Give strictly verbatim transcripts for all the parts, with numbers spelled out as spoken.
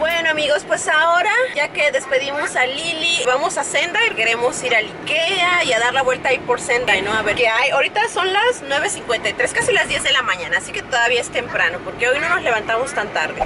Bueno amigos, pues ahora ya que despedimos a Lili, vamos a Sendai. Queremos ir al Ikea y a dar la vuelta ahí por Sendai, ¿no? A ver qué hay. Ahorita son las nueve cincuenta y tres, casi las diez de la mañana, así que todavía es temprano porque hoy no nos levantamos tan tarde.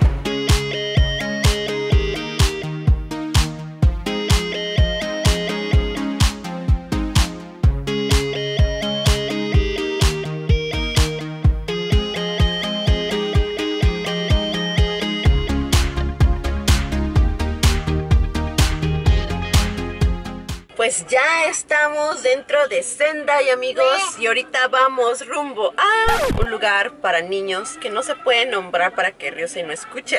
Pues ya estamos dentro de Sendai, amigos, y ahorita vamos rumbo a un lugar para niños que no se puede nombrar para que Ryusei no escuche.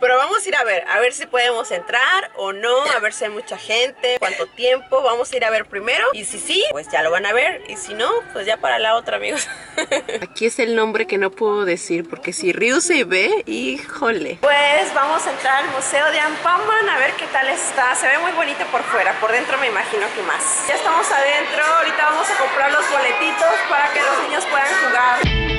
Pero vamos a ir a ver, a ver si podemos entrar o no, a ver si hay mucha gente, cuánto tiempo. Vamos a ir a ver primero, y si sí, pues ya lo van a ver, y si no, pues ya para la otra, amigos. Aquí es el nombre que no puedo decir, porque si Ryusei ve, híjole. Pues vamos a entrar al museo de Anpanman a ver qué tal está. Se ve muy bonito por fuera, por dentro me Me imagino que más. Ya estamos adentro, ahorita vamos a comprar los boletitos para que los niños puedan jugar.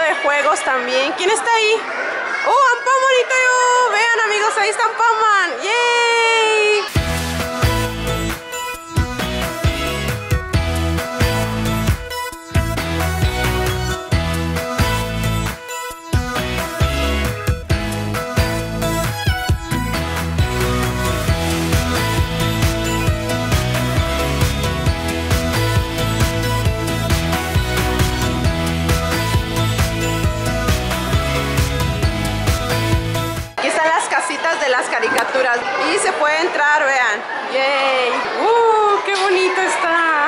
De juegos también. ¿Quién está ahí? ¡Oh, Anpanmanito! Oh, vean amigos, ahí está Anpanman. ¡Yay! Y se puede entrar, vean. ¡Yay! ¡Uh! ¡Qué bonito está!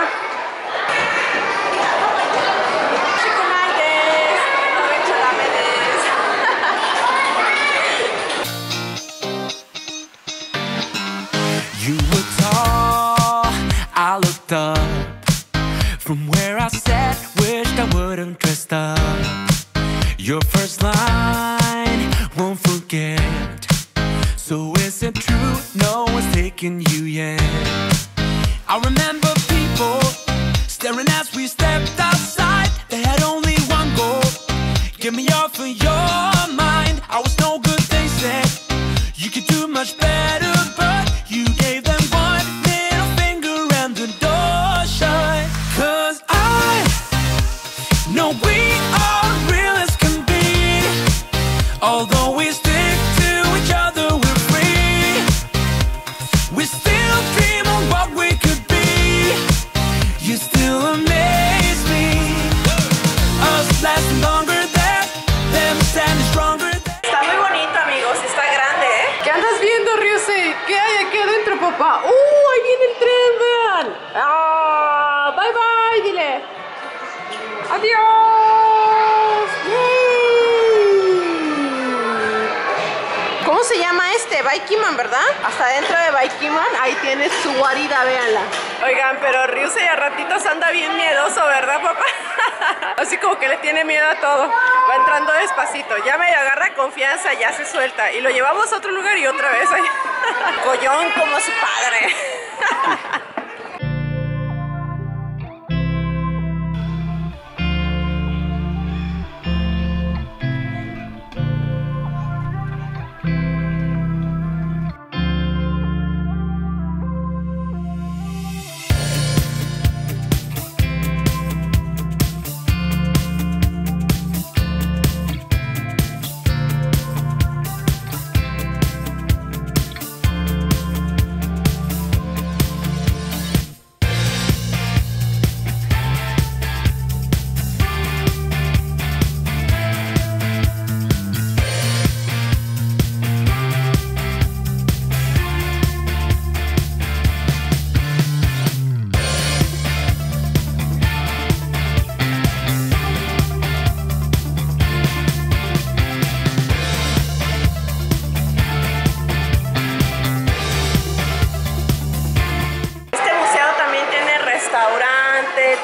You were tall, I looked up. From where I sat, wished I wouldn't dressed up. Your first line, won't forget. So is it true, no one's taking you yet? I remember people staring as we stepped outside. They had only one goal, get me off of your mind. I was no good, they said, you could do much better. But you gave them one little finger and the door shut. Cause I know we are real as can be. Although we still papá. ¡Uh! Ahí viene el tren, vean. ¡Ah! Bye bye, dile. Adiós. ¡Yay! ¿Cómo se llama este? Vikingman, ¿verdad? Hasta dentro de Vikingman, ahí tiene su guarida, véanla. Oigan, pero Ryusei a ratitos anda bien miedoso, ¿verdad, papá? Así como que le tiene miedo a todo. Va entrando despacito. Ya medio agarra confianza, ya se suelta. Y lo llevamos a otro lugar y otra vez allá. Collón como su padre.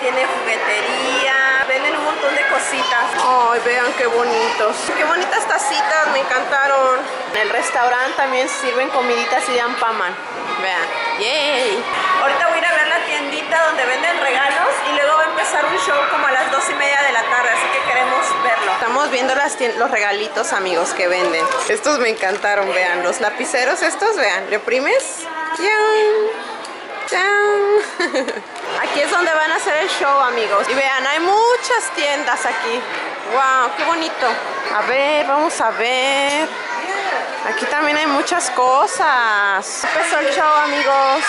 tiene juguetería, venden un montón de cositas. Ay, vean qué bonitos, qué bonitas tacitas, me encantaron. En el restaurante también sirven comiditas así de Anpanman, vean, yay. Ahorita voy a ir a ver la tiendita donde venden regalos y luego va a empezar un show como a las dos y media de la tarde, así que queremos verlo. Estamos viendo las los regalitos, amigos, que venden. Estos me encantaron, vean, los lapiceros estos, vean, le primes, ¡yay! Aquí es donde van a hacer el show, amigos. Y vean, hay muchas tiendas aquí. Wow, qué bonito. A ver, vamos a ver. Aquí también hay muchas cosas. Empezó el show, amigos.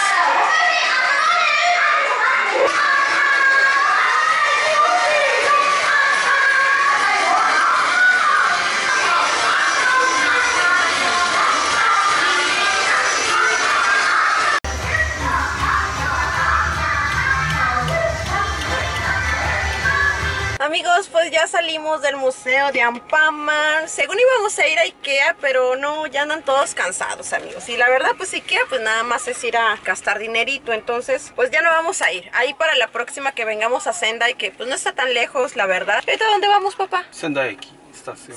Amigos, pues ya salimos del museo de Anpanman. Según íbamos a ir a Ikea, pero no, ya andan todos cansados, amigos. Y la verdad, pues Ikea, pues nada más es ir a gastar dinerito. Entonces, pues ya no vamos a ir. Ahí para la próxima que vengamos a Sendai, que pues no está tan lejos, la verdad. ¿Ahorita dónde vamos, papá? Sendai.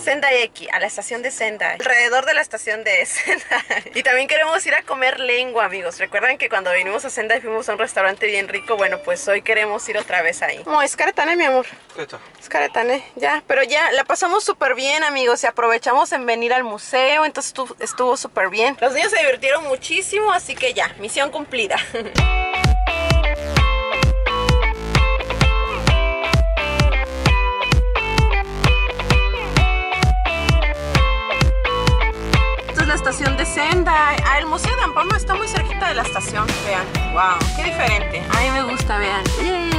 Sendai, a la estación de Sendai, alrededor de la estación de Sendai. Y también queremos ir a comer lengua, amigos. Recuerdan que cuando vinimos a Sendai fuimos a un restaurante bien rico. Bueno, pues hoy queremos ir otra vez ahí. Oh, es caretane, mi amor. Es caretane, ya. Pero ya, la pasamos súper bien, amigos. Y aprovechamos en venir al museo. Entonces estuvo súper bien. Los niños se divirtieron muchísimo, así que ya, misión cumplida. Estación de Sendai. Ah, el museo de Anpanman está muy cerquita de la estación, vean. Wow, qué diferente. A mí me gusta, vean. Yay.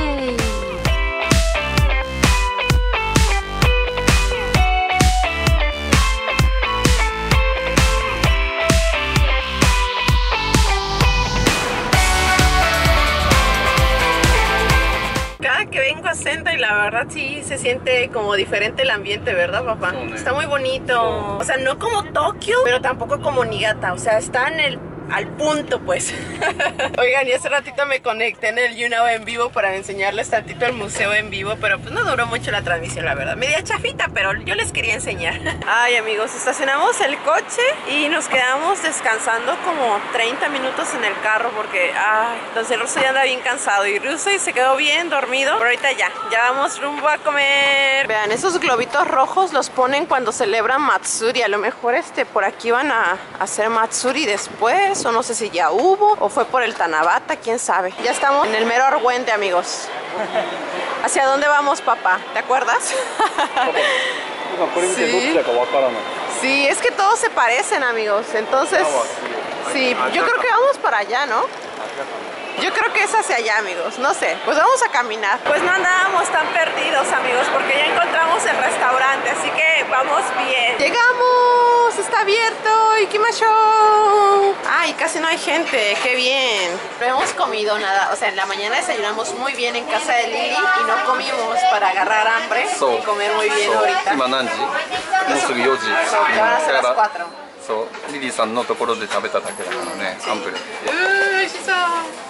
Que vengo a Sendai y la verdad sí se siente como diferente el ambiente, ¿verdad, papá? Oh, está muy bonito. Oh. O sea, no como Tokio, pero tampoco como Niigata. O sea, está en el, al punto, pues. Oigan, y hace ratito me conecté en el YouNow en vivo para enseñarles tantito el museo en vivo, pero pues no duró mucho la transmisión, la verdad. Media chafita, pero yo les quería enseñar. Ay, amigos, estacionamos el coche y nos quedamos descansando como treinta minutos en el carro porque, ay, don Celoso ya anda bien cansado y Ryusei se quedó bien dormido. Pero ahorita ya, ya vamos rumbo a comer. Vean, esos globitos rojos los ponen cuando celebran Matsuri. A lo mejor este por aquí van a hacer Matsuri después. O no sé si ya hubo o fue por el Tanabata, quién sabe. Ya estamos en el mero argüente, amigos. ¿Hacia dónde vamos, papá? ¿Te acuerdas? Sí. Sí, es que todos se parecen, amigos. Entonces, sí, yo creo que vamos para allá, ¿no? Yo creo que es hacia allá, amigos, no sé, pues vamos a caminar. Pues no andábamos tan perdidos, amigos, porque ya encontramos el restaurante, así que vamos bien. ¡Llegamos! ¡Está abierto! ¡Ikimashou! ¡Ay, casi no hay gente! ¡Qué bien! No hemos comido nada, o sea, en la mañana desayunamos muy bien en casa de Lili y no comimos para agarrar hambre y comer muy bien ahorita. Ahora son las cuatro.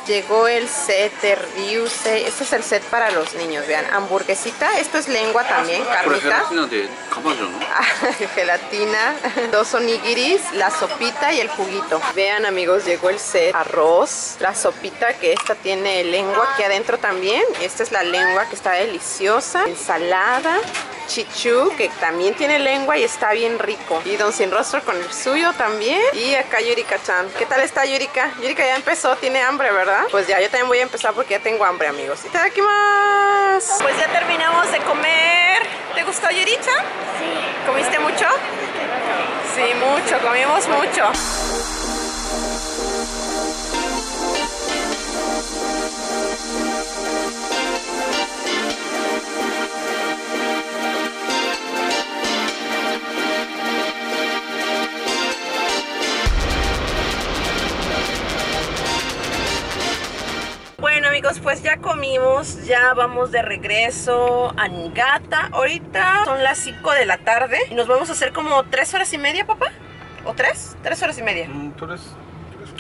Llegó el set de Ryusei. Este es el set para los niños, vean, hamburguesita, esto es lengua también, carnita, gelatina, dos onigiris, la sopita y el juguito. Vean, amigos, llegó el set, arroz, la sopita, que esta tiene lengua aquí adentro también, esta es la lengua que está deliciosa, ensalada, chichu, que también tiene lengua y está bien rico, y don sin rostro con el suyo también. Y acá Yurika-chan. ¿Qué tal está Yurika? Yurika ya empezó, tiene hambre, ¿verdad? Pues ya, yo también voy a empezar porque ya tengo hambre, amigos. ¡Y te da aquí más! Pues ya terminamos de comer. ¿Te gustó, Yurika? Sí. ¿Comiste mucho? Sí, mucho, comimos mucho. Bueno, amigos, pues ya comimos, ya vamos de regreso a Niigata. Ahorita son las cinco de la tarde y nos vamos a hacer como tres horas y media, papá. ¿O tres? Tres horas y media. Mm, tres.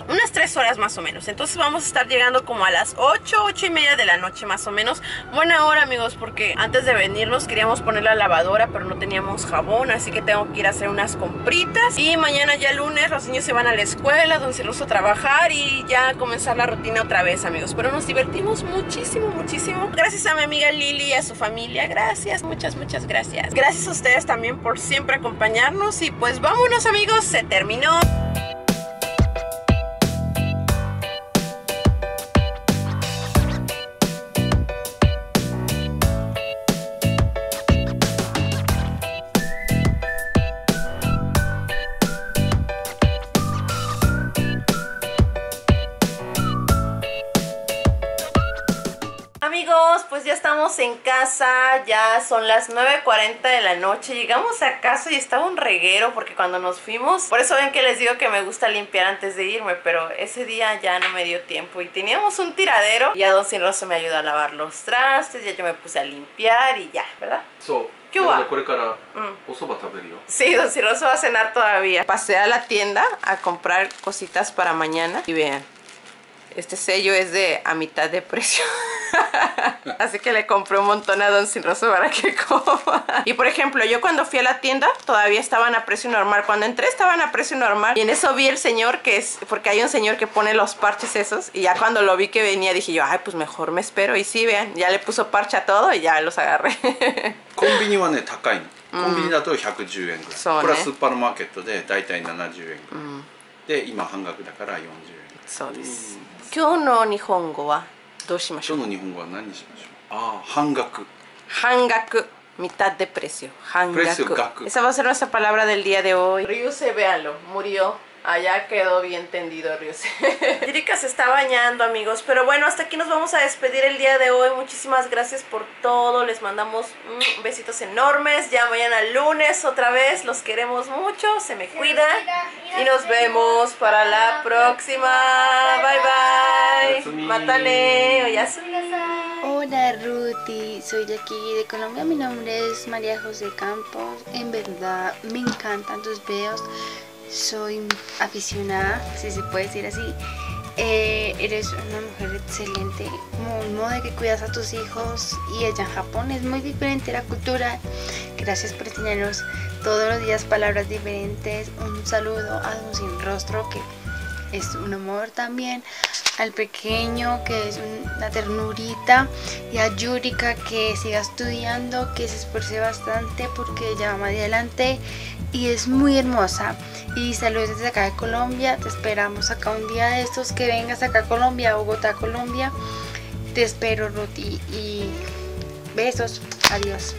unas tres horas más o menos. Entonces vamos a estar llegando como a las ocho, ocho y media de la noche más o menos. Buena hora, amigos, porque antes de venirnos queríamos poner la lavadora, pero no teníamos jabón, así que tengo que ir a hacer unas compritas. Y mañana ya lunes los niños se van a la escuela, don Celoso a trabajar y ya comenzar la rutina otra vez, amigos. Pero nos divertimos muchísimo, muchísimo. Gracias a mi amiga Lili y a su familia. Gracias, muchas, muchas gracias. Gracias a ustedes también por siempre acompañarnos. Y pues vámonos, amigos, se terminó. Pues ya estamos en casa, ya son las nueve cuarenta de la noche. Llegamos a casa y estaba un reguero porque cuando nos fuimos, por eso ven que les digo que me gusta limpiar antes de irme, pero ese día ya no me dio tiempo y teníamos un tiradero. Ya don Sinroso me ayudó a lavar los trastes, ya yo me puse a limpiar y ya, ¿verdad? So. ¿Qué va? Sí, don Sinroso va a cenar todavía. Pasé a la tienda a comprar cositas para mañana y vean. Este sello es de a mitad de precio. Así que le compré un montón a don Sinroso para que coma. Y por ejemplo, yo cuando fui a la tienda todavía estaban a precio normal. Cuando entré estaban a precio normal. Y en eso vi el señor que es... Porque hay un señor que pone los parches esos. Y ya cuando lo vi que venía dije yo, ay, pues mejor me espero. Y sí, vean, ya le puso parche a todo y ya los agarré. Konbini wa ne takai no. Konbini da to ciento diez yen gurai. Plus supermarket de daitai setenta yen gurai. De ima hangaku da kara cuarenta yen. So desu. ¿Hoy no nihongo wa dou shimashou? ¿Hoy no nihongo wa nani shimashou? Ah, hangaku. Hangaku, mitad de precio. Hangaku. Precio gaku. Esa va a ser nuestra palabra del día de hoy. Ryusei, véanlo, murió. Allá quedó bien tendido, Ryusei. Yurika se está bañando, amigos. Pero bueno, hasta aquí nos vamos a despedir el día de hoy. Muchísimas gracias por todo. Les mandamos mm, besitos enormes. Ya mañana lunes otra vez. Los queremos mucho. Se me cuidan. Y nos vemos para la próxima. Bye, bye. Matale. Oyasumi. Hola Ruti, soy de aquí de Colombia, mi nombre es María José Campos, en verdad me encantan tus videos, soy aficionada, si se puede decir así, eh, eres una mujer excelente, como un modo de que cuidas a tus hijos y allá en Japón es muy diferente la cultura, gracias por enseñarnos todos los días palabras diferentes, un saludo a don Sin Rostro que es un amor también, al pequeño que es una ternurita y a Yurika que siga estudiando, que se esfuerce bastante porque ella va más adelante y es muy hermosa. Y saludos desde acá de Colombia, te esperamos acá un día de estos que vengas acá a Colombia, Bogotá, Colombia, te espero Ruti y besos, adiós.